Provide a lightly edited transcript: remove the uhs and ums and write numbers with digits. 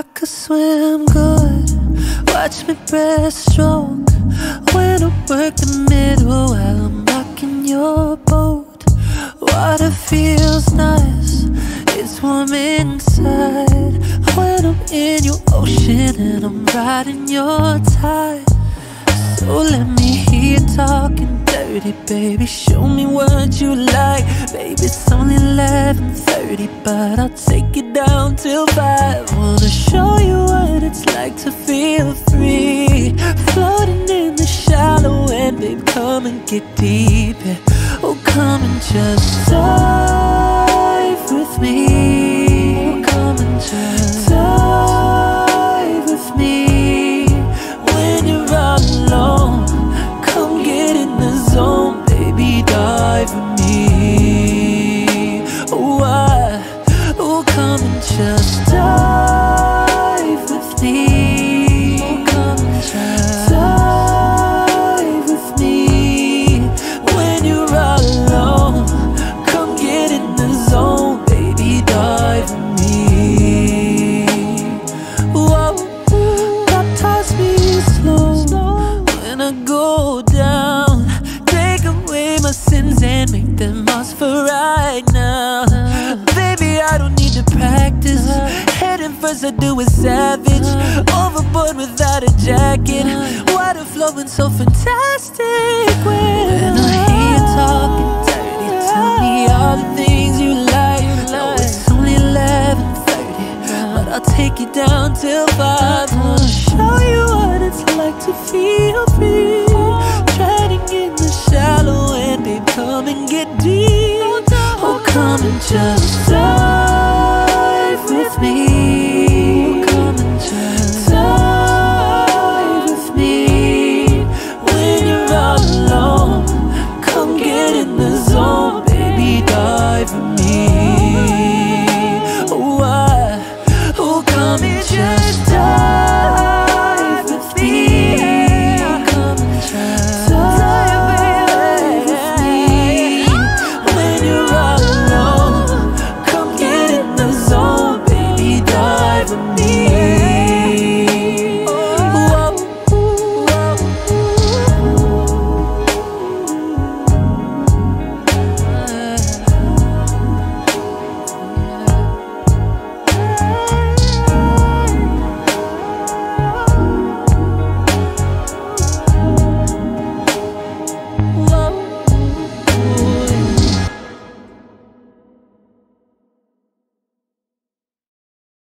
I could swim good, watch me breaststroke when I work the middle while I'm rocking your boat. Water feels nice, it's warm inside when I'm in your ocean and I'm riding your tide. So let me hear you talking dirty, baby, show me what you like. Baby, it's only 11:30, but I'll take it down till 5. Wanna show you what it's like to feel free, floating in the shallow end, babe, come and get deep, yeah. Oh, come and just dive with me, oh, come and just dive with me. When you're all alone, come get in the zone, baby, dive with me. Oh, oh, come and just dive with me, oh, come and just dive with me. When you're all alone, come get in the zone, baby, dive with me. Whoa, baptize me slow when I go down, take away my sins and make them ours for right now. Baby, I don't need to practice, head in first I do it savage, overboard without a jacket, water flowing so fantastic. When I hear you talking dirty, tell me all the things you like. No, it's only 11:30, but I'll take you down till 5. I'll show you what it's like to feel free, treading in the shallow end, babe, come and get deep. Oh, come and just